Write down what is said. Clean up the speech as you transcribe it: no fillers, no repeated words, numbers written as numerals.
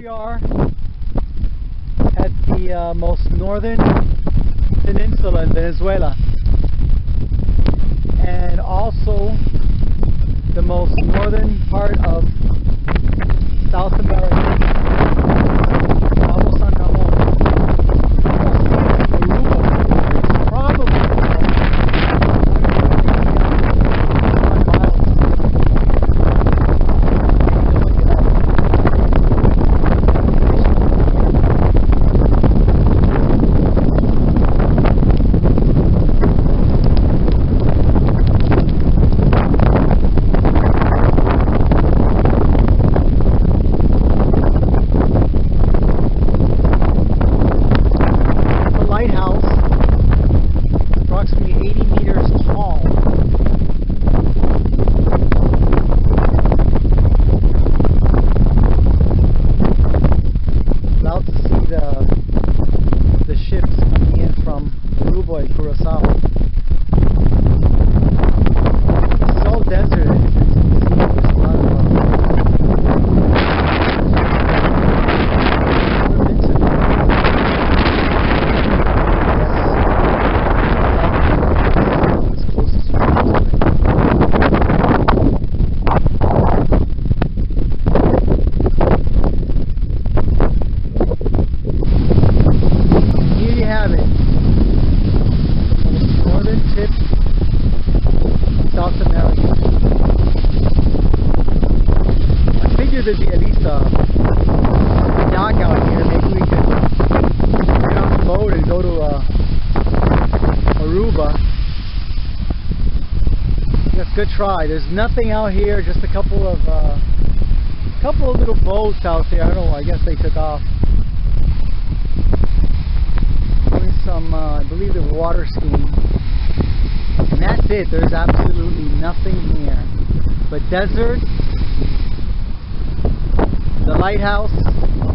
we are at the most northern peninsula in Venezuela, and also the most northern part of South America. Vamos a Aruba, probably try. There's nothing out here, just a couple of little boats out there. I don't know, I guess they took off. Doing some, I believe they're water skiing. And that's it. There's absolutely nothing here. But desert, the lighthouse,